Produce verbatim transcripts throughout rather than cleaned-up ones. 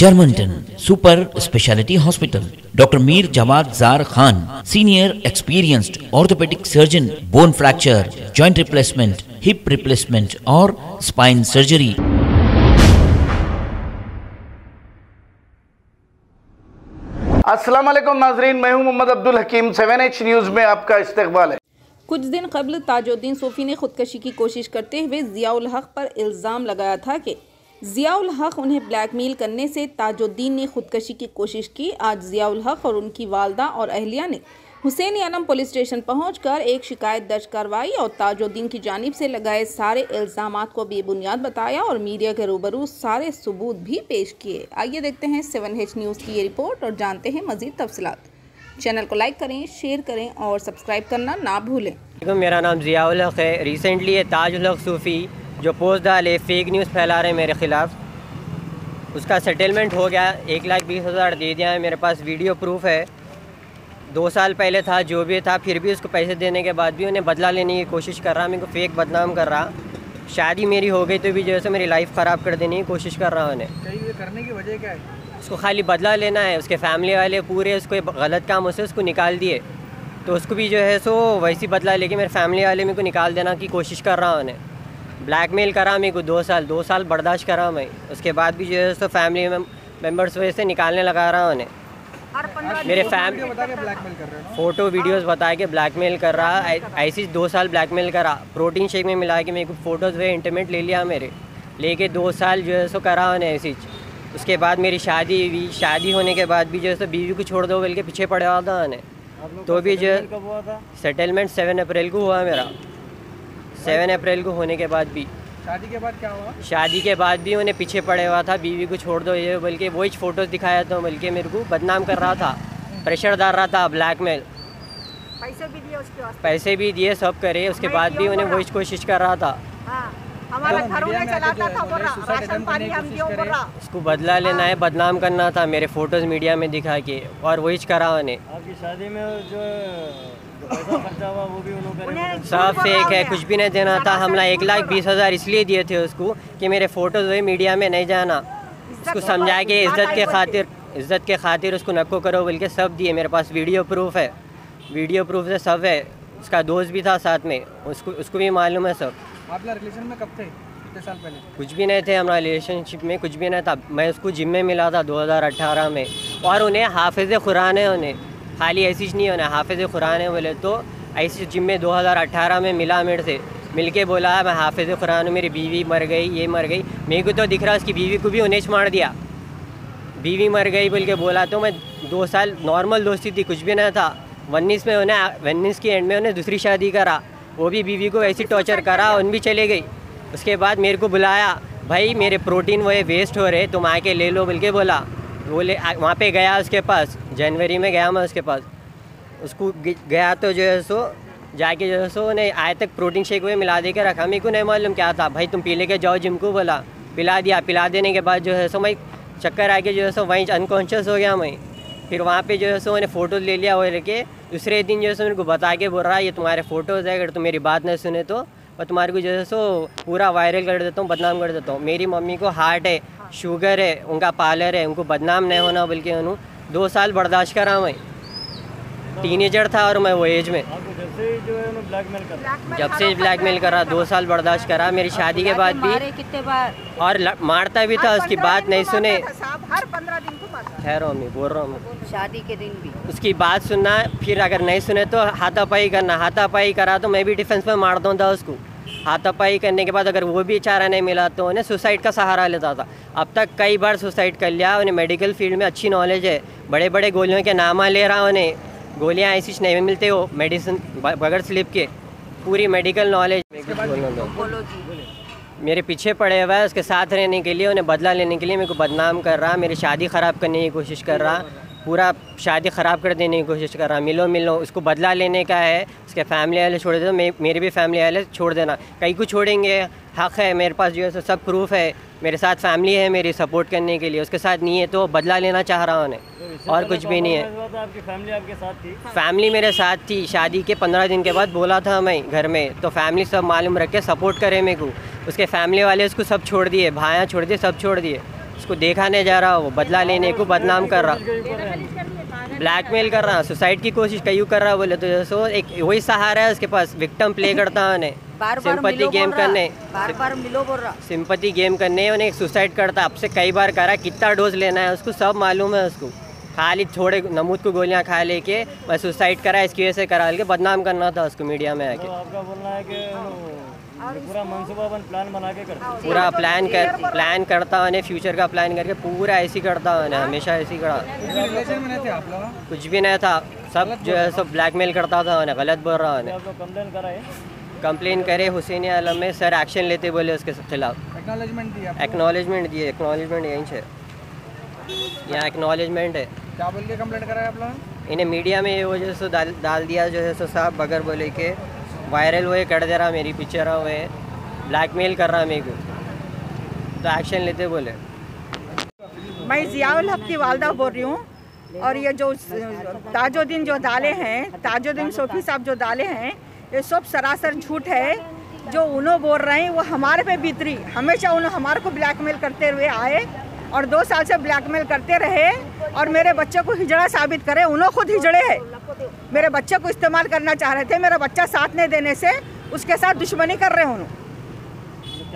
German ton super speciality hospital. Doctor Mir Jawad Jar Khan, senior experienced orthopaedic surgeon, bone fracture, joint replacement, hip replacement और spine surgery. अस्सलाम वालेकुम नाजरीन, मैं हूं Mohammed Abdul Hakeem. Seven H news में आपका इस्तकबाल है। कुछ दिन कबल ताजुद्दीन सूफी ने खुदकशी की कोशिश करते हुए ज़ियाउल हक़ पर इल्ज़ाम लगाया था कि ज़ियाउल हक़ उन्हें ब्लैकमेल करने से ताजुद्दीन ने खुदकशी की कोशिश की। आज ज़ियाउल हक़ और उनकी वालदा और अहलिया ने हुसैनी आलम पुलिस स्टेशन पहुंचकर एक शिकायत दर्ज करवाई और ताजुद्दीन की जानिब से लगाए सारे इल्ज़ाम को बेबुनियाद बताया और मीडिया के रूबरू सारे सबूत भी पेश किए। आइए देखते हैं सेवन एच न्यूज़ की ये रिपोर्ट और जानते हैं मज़ीद तफसीलात। चैनल को लाइक करें, शेयर करें और सब्सक्राइब करना ना भूलें। मेरा नाम ज़ियाउल हक़ है। रिसेंटली ये ताजुल हक़ सूफ़ी जो पोस्ट डाले फेक न्यूज़ फैला रहे हैं मेरे ख़िलाफ़, उसका सेटलमेंट हो गया। एक लाख बीस हज़ार दे दिया है, मेरे पास वीडियो प्रूफ है। दो साल पहले था जो भी था, फिर भी उसको पैसे देने के बाद भी उन्हें बदला लेने की कोशिश कर रहा, मेरे को फेक बदनाम कर रहा। शादी मेरी हो गई तो भी जैसे मेरी लाइफ ख़राब कर देने की कोशिश कर रहा उन्हें। करने की वजह क्या है? उसको खाली बदला लेना है। उसके फैमिली वाले पूरे उसको गलत काम से उसको निकाल दिए, तो उसको भी जो है सो वैसी बदला लेके मेरे फैमिली वाले मेरे को निकाल देना की कोशिश कर रहा उन्हें। ब्लैकमेल करा मेरे को दो साल दो साल बर्दाश्त करा मैं, उसके बाद भी जो है सो फैमिली में मेम्बर्स वजह से निकालने लगा रहा उन्हें। मेरे फैमिली फ़ोटो वीडियोस बता के ब्लैकमेल कर रहा। ऐसी दो साल ब्लैकमेल करा, प्रोटीन शेक में मिला के मेरे को फ़ोटोज़ वे इंटीमेट ले लिया मेरे, लेके दो साल जो है सो करा उन्हें ऐसी। उसके बाद मेरी शादी हुई, शादी होने के बाद भी जो है सो बीवी को छोड़ दो बोल के पीछे पड़ रहा था उन्हें। तो भी जो सेटलमेंट सेवन अप्रैल को हुआ मेरा, सेवन अप्रैल को होने के बाद भी। शादी के बाद क्या हुआ? शादी के बाद भी उन्हें पीछे पड़े हुआ था, बीवी को छोड़ दो ये बोल के, वही फ़ोटोज़ दिखाया तो बोल के मेरे को बदनाम कर रहा था, प्रेशर डाल रहा था, ब्लैकमेल। पैसे भी दिए उसके, पैसे भी दिए, सब करे, उसके बाद भी उन्हें वही कोशिश कर रहा था। हमारा घर उन्हें चलाता था, बोल रहा राशन पानी हम दियो, बोल रहा उसको बदला लेना है, बदनाम करना था। मेरे फ़ोटोज़ मीडिया में दिखा के और वही करा उन्हें। आपकी शादी में जो सब फेक है, कुछ भी नहीं देना था। हमला एक लाख बीस हज़ार इसलिए दिए थे उसको कि मेरे फ़ोटोज़ वही मीडिया में नहीं जाना, उसको समझा के इज़्ज़त के खातिर इज़्ज़त के खातिर उसको नको करो बोल के सब दिए। मेरे पास वीडियो प्रूफ है, वीडियो प्रूफ से सब है। उसका दोस्त भी था साथ में, उसको उसको भी मालूम है सब। आप रिलेशन में कब थे? कितने साल पहले? कुछ भी नहीं थे, हमारा रिलेशनशिप में कुछ भी नहीं था। मैं उसको जिम में मिला था दो हज़ार अठारह में, और उन्हें हाफिज़ कुरान है, उन्हें खाली ऐसी नहीं होना, हाफिज़ कुरान है बोले तो। ऐसी जिम में दो हज़ार अठारह में मिला मेरे से, मिल के बोला मैं हाफिज़ कुरान हूँ, मेरी बीवी मर गई, ये मर गई। मेरे को तो दिख रहा उसकी बीवी को भी उन्हें मार दिया, बीवी मर गई बोल के बोला। तो मैं दो साल नॉर्मल दोस्ती थी, कुछ भी नहीं था। उन्नीस में उन्हें उन्नीस के एंड में उन्हें दूसरी शादी करा, वो भी बीवी को ऐसी टॉर्चर करा, उन भी चले गई। उसके बाद मेरे को बुलाया, भाई मेरे प्रोटीन वो वेस्ट हो रहे, तुम आके ले लो बोल के बोला। वो ले वहाँ पे गया उसके पास, जनवरी में गया मैं उसके पास। उसको गया तो जो है सो जाके जो है सो उन्हें आए तक प्रोटीन शेक में मिला दे के रखा। मेरे को नहीं मालूम क्या था, भाई तुम पी ले के जाओ जिम को बोला, पिला दिया। पिला देने के बाद जो है सो मैं चक्कर आके जो है सो वहीं अनकॉन्शियस हो गया मैं। फिर वहाँ पे जो है सो उन्हें फ़ोटोज़ ले लिया, वो लेके दूसरे दिन जो है सो मेरे को बता के बोल रहा है ये तुम्हारे फ़ोटोज़ है, अगर तुम मेरी बात नहीं सुने तो और तुम्हारे को जो है सो पूरा वायरल कर देता हूँ, बदनाम कर देता हूँ। मेरी मम्मी को हार्ट है, शुगर है, उनका पार्लर है, उनको बदनाम नहीं होना बोल के उन्होंने दो साल बर्दाश्त करा। मैं टीनेजर था और मैं वो एज में, जब से ब्लैकमेल करा दो साल बर्दाश्त करा। मेरी शादी के बाद भी, और मारता भी था, उसकी बात नहीं सुने। ठहरो मम्मी, बोल रहा हूँ, शादी के दिन भी उसकी बात सुनना, फिर अगर नहीं सुने तो हाथापाई करना। हाथापाई करा तो मैं भी डिफेंस में मार दूँगा उसको। हाथापाई करने के बाद अगर वो भी चारा नहीं मिला तो उन्हें सुसाइड का सहारा लेता था। अब तक कई बार सुसाइड कर लिया। उन्हें मेडिकल फील्ड में अच्छी नॉलेज है, बड़े बड़े गोलियों के नामा ले रहा। उन्हें गोलियाँ ऐसी नहीं मिलते, वो मेडिसिन बगैर स्लिप के, पूरी मेडिकल नॉलेज। मेरे पीछे पड़े हुआ है, उसके साथ रहने के लिए, उन्हें बदला लेने के लिए मेरे को बदनाम कर रहा, मेरी शादी ख़राब करने की कोशिश कर रहा, पूरा शादी ख़राब कर देने की कोशिश कर रहा। मिलो मिलो, उसको बदला लेने का है। उसके फैमिली वाले छोड़ देना, मे, मेरे भी फैमिली वाले छोड़ देना, कहीं को छोड़ेंगे। हक़ है मेरे पास जो है सो, सब प्रूफ है, मेरे साथ फैमिली है मेरी सपोर्ट करने के लिए। उसके साथ नहीं है तो बदला लेना चाह रहा उन्हें, तो और कुछ भी नहीं है। आपकी फैमिली आपके साथ थी? फैमिली मेरे साथ थी। शादी के पंद्रह दिन के बाद बोला था मैं घर में, तो फैमिली सब मालूम रख के सपोर्ट करे मेरे को। उसके फैमिली वाले उसको सब छोड़ दिए, भाया छोड़ दिए, सब छोड़ दिए। उसको देखाने जा रहा, वो बदला लेने को बदनाम कर रहा, ब्लैकमेल कर रहा, सुसाइड की कोशिश कई कर रहा। बोले तो सो एक वही सहारा है उसके पास, विक्टिम प्ले करता है, सिंपैथी गेम करने, बार बार मिलो बोल रहा, सिंपैथी गेम करने, उन्हें सुसाइड करता। आपसे कई बार करा, कितना डोज लेना है उसको सब मालूम है उसको, खाली छोड़े नमूद को गोलियां खा लेके बस सुसाइड करा, इसकी वजह से करा लेके बदनाम करना था उसको मीडिया में आके। आपका बोलना है कि पूरा मंसूबा बन प्लान बना के करता, पूरा प्लान कर प्लान करता है, फ्यूचर का प्लान करके पूरा ऐसी करता है, हमेशा ऐसी करा। कुछ भी नहीं था, सब जो है सब ब्लैकमेल करता था, गलत बोल रहा है। कंप्लेन करे हुसैन आलम में, सर एक्शन लेते बोले उसके खिलाफ। एक्नॉलेजमेंट दिए, एक्नॉलेजमेंट यहीं से, यहाँ एक्नॉलेजमेंट है। क्या बोल के कंप्लेंट कराया इन्हें मीडिया में, वो जो सो डाल दिया जो है सो साहब बगैर बोले के, वायरल हुए कर दे रहा, मेरी पिक्चर हुए, ब्लैकमेल कर रहा मेरे को, तो एक्शन लेते बोले। मैं ज़ियाउल हक की वालदा बोल रही हूँ। और ये जो ताजुद्दीन जो दाले हैं, ताजुद्दीन सूफी साहब जो दाले हैं, ये सब सरासर झूठ है। जो उन्होंने बोल रहे हैं वो हमारे पे बीतरी, हमेशा उन्होंने हमारे को ब्लैकमेल करते हुए आए और दो साल से ब्लैकमेल करते रहे और मेरे बच्चे को हिजड़ा साबित करे। उन्होंने खुद हिजड़े हैं, मेरे बच्चे को इस्तेमाल करना चाह रहे थे, मेरा बच्चा साथ नहीं देने से उसके साथ दुश्मनी कर रहे हो।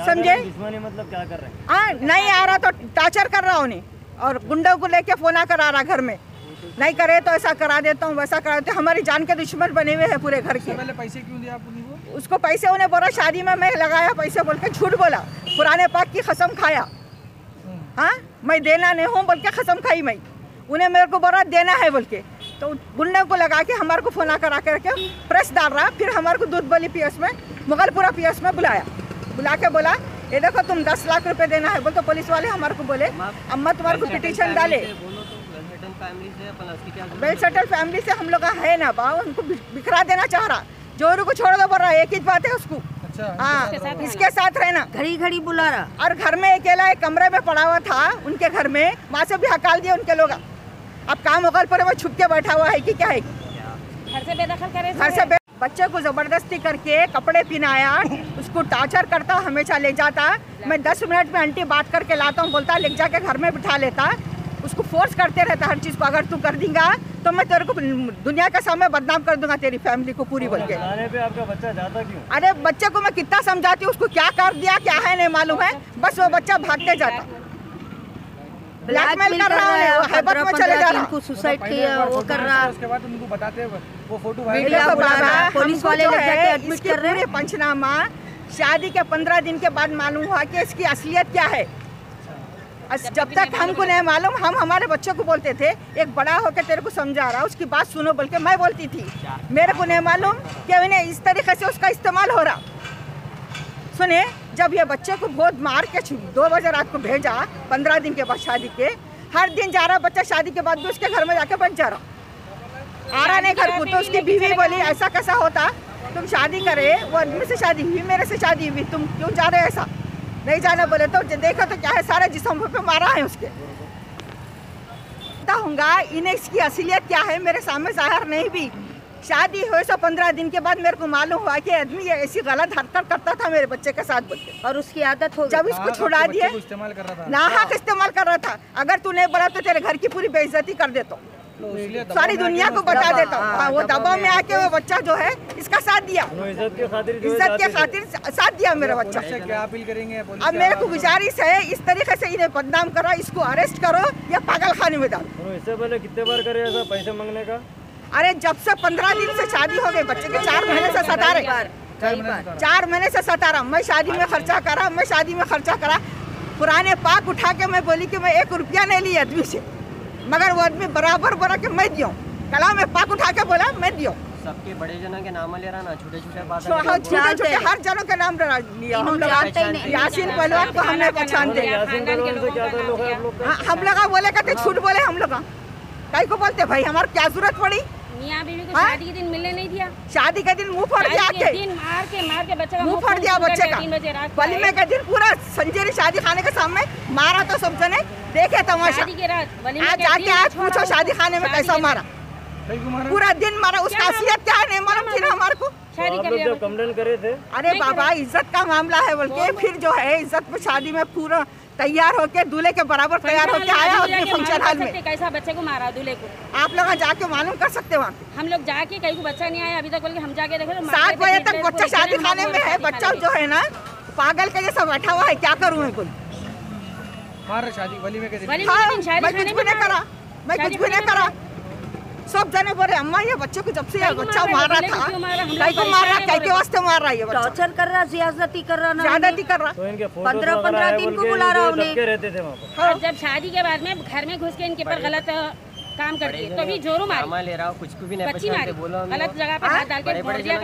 समझे? दुश्मनी मतलब क्या कर रहे हैं? हाँ, नहीं आ रहा तो टार्चर कर रहा उन्हें, और गुंडों को लेके फोना करा रहा, घर में नहीं करे तो ऐसा करा देता हूँ, वैसा करा देते। हमारी जान के दुश्मन बने हुए हैं पूरे घर के। पहले पैसे क्यों दिया आपने? उसको पैसे उन्हें बोला शादी में मैं लगाया पैसे बोल के, झूठ बोला, पुराने पाक की कसम खाया। हाँ, मैं देना नहीं हूँ बोल के कसम खाई मैं, उन्हें मेरे को बोला देना है बोल के, तो गुंडे को लगा के हमारे को फोना करा करके प्रेस डाल रहा। फिर हमारे को दूध बली पी एस में, मुगलपुरा पी एस में बुलाया, बुला के बोला ये देखो तुम दस लाख रुपए देना है बोल। तो पुलिस वाले हमारे को बोले अम्मा तुम्हारे को पिटिशन डाले, वेल सेटल फैमिली से हम लोग है ना बा, उनको बिखरा देना चाह रहा, जोरू को छोड़ दो बोल रहा, एक ही बात है उसको। हाँ, इसके साथ रहना, घड़ी घड़ी बुला रहा। और घर में अकेला एक कमरे में पड़ा हुआ था, उनके घर में वहाँ से भी हकाल दिया उनके लोग। अब काम होकर पर वो छुप के बैठा हुआ है कि क्या है, घर से बेदखल करे, घर से बच्चे को जबरदस्ती करके कपड़े पहनाया, उसको टार्चर करता, हमेशा ले जाता। मैं दस मिनट में आंटी बात करके लाता हूँ बोलता, ले जाके घर में बिठा लेता, उसको फोर्स करते रहता हर चीज़ को, अगर तू कर देगा तो मैं तेरे को दुनिया के सामने बदनाम कर दूंगा, तेरी फैमिली को पूरी बोल के। आपका बच्चा जाता क्यों? अरे बच्चे को मैं कितना समझाती हूँ, उसको क्या कर दिया क्या है नहीं मालूम है, बस वो बच्चा भागते जाता, ब्लैकमेल कर रहा है, वो हैबत में चले जा रहा है, सुसाइड किया वो कर रहा है। उसके बाद उनको बताते हैं वो फोटो वायरल, पुलिस वाले ले जाके एडमिट कर रहे हैं। पंचनामा शादी के पंद्रह दिन के बाद मालूम हुआ कि इसकी असलियत क्या है। जब तक हमको नहीं मालूम, हम हमारे बच्चों को बोलते थे एक बड़ा होकर तेरे को समझा रहा, उसकी बात सुनो बोल के मैं बोलती थी। मेरे को नहीं मालूम कि उन्हें इस तरीके से उसका इस्तेमाल हो रहा। सुने, जब ये बच्चे को बहुत मार के दो बजे रात को भेजा, पंद्रह दिन के बाद शादी के, हर दिन जा रहा बच्चा, शादी के बाद भी उसके घर में जाके बच जा रहा, आ रहा नहीं घर को। तो उसकी बीवी बोली ऐसा कैसा होता, तुम शादी करे, वो आदमी से शादी हुई, मेरे से शादी हुई, तुम क्यों जा रहे हो, ऐसा नहीं जाना बोले। तो देखो तो क्या है, सारे जिस्म पे मारा है उसके। पता होगा इन्हें इसकी असलियत क्या है, मेरे सामने जाहिर नहीं भी। शादी हुए सौ पंद्रह दिन के बाद मेरे को मालूम हुआ कि आदमी ये ऐसी गलत हरकत करता था मेरे बच्चे के साथ बोलते, और उसकी आदत हो गई। जब इसको छुड़ा दिए नाहक इस्तेमाल कर रहा था, अगर तू नहीं बोला तो तेरे घर की पूरी बेइज्जती कर देता, सारी दुनिया को बता देता हूँ। वो दबाव में आके वो बच्चा जो है इसका साथ दिया, इज्जत के खातिर साथ दिया मेरा बच्चा। अब मेरे को गुजारिश है, इस तरीके से इन्हें बदनाम करो, इसको अरेस्ट करो या पागल खाने में डालो। इससे पहले कितने बार करे ऐसा पैसे मांगने का? अरे जब से पंद्रह दिन से शादी हो गई, बच्चे के चार महीने से सता रहे, चार महीने से सता रहा, मैं शादी में खर्चा करा, मैं शादी में खर्चा करा, पुराने पाक उठा के मैं बोली कि मैं एक रुपया नहीं ली आदमी से, मगर वो आदमी बराबर बोला कि मैं दियो, कला में पाक उठा के बोला मैं दियो। सबके बड़े जनों के नाम ले रहा ना, छोटे छोटे हर जनों के नाम लिया हम लोग। यासीन पहलवान को हमने पहचानते, हम लोग बोले कहते झूठ बोले, हम लोग कहीं को बोलते भाई, हमारे क्या जरूरत पड़ी। मियां बीवी को शादी के दिन मिलने नहीं दिया, शादी के दिन मुंह फोड़ दिया, के दिन मार के मार के बच्चे का मुंह फोड़ दिया, बच्चे का बलि में के दिन पूरा संजेरी शादी खाने के सामने मारा, तो सब जने देखे तमाशा। आज आके आज पूछो शादी खाने में कैसा मारा, पूरा दिन मारा, उसका असलियत क्या है मालूम थी हमारे को। कंप्लेंट करे थे, अरे बाबा इज्जत का मामला है बोल के, फिर जो है इज्जत में शादी में पूरा तैयार होकर दूल्हे के बराबर तैयार होकर आया अपने फंक्शन हॉल में। कैसा बच्चे को मारा दूल्हे को? आप लोग जाके मालूम कर सकते वहाँ पे। हम लोग जाके कहीं को बच्चा नहीं आया अभी तक, बोल के हम जाके देखो सात बजे तक बच्चा शादी खाने में है। बच्चा जो है ना पागल के जैसा बैठा हुआ है, क्या करूँ मैं? शादी वाली में मैं कुछ भी नहीं करा, मैं कुछ भी नहीं करा। सब जने बोले अम्मा ये बच्चे को जब से बच्चा मारा था, कहीं को मारा, कहीं के वास्ते मार रहा है, ये टॉर्चर कर रहा, ज्यादती कर रहा, ज्यादती कर रहा। पंद्रह पंद्रह दिन को बुला रहा उन्हें। जब शादी के बाद में घर में घुस के इनके पर गलत काम कर दिए तो भी जोरू मारी ले रहा हूँ, कुछ भी नहीं मारी, गलत जगह पर हाथ डाल के बोल दिया।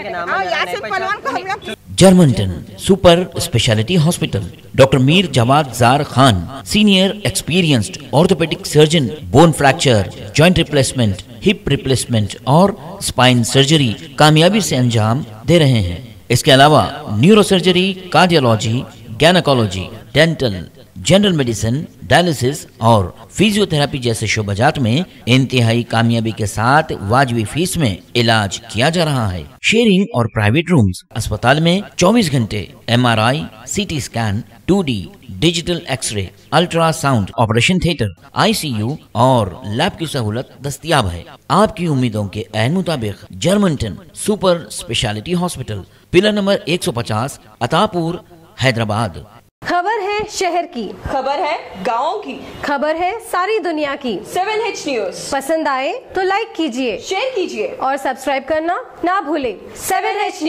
Germanten super speciality hospital, doctor Mir Jawad Jar Khan, senior experienced orthopaedic surgeon, bone fracture, joint replacement, hip replacement और स्पाइन सर्जरी कामयाबी से अंजाम दे रहे हैं। इसके अलावा neuro surgery, cardiology, gynaecology, dental, general medicine, dialysis और फिजियोथेरापी जैसे शोबाजात में इंतहाई कामयाबी के साथ वाजबी फीस में इलाज किया जा रहा है। शेयरिंग और प्राइवेट रूम्स, अस्पताल में चौबीस घंटे M R I, C T scan, two D, digital x ray, ultrasound, operation theatre, I C U और लैब की सहूलत दस्तियाब है। आपकी उम्मीदों के अहम मुताबिक Germanten super speciality hospital, pillar number एक सौ पचास, अतापुर, हैदराबाद। खबर है शहर की, खबर है गाँव की, खबर है सारी दुनिया की। सेवन एच न्यूज पसंद आए तो लाइक कीजिए, शेयर कीजिए और सब्सक्राइब करना ना भूले। Seven H news.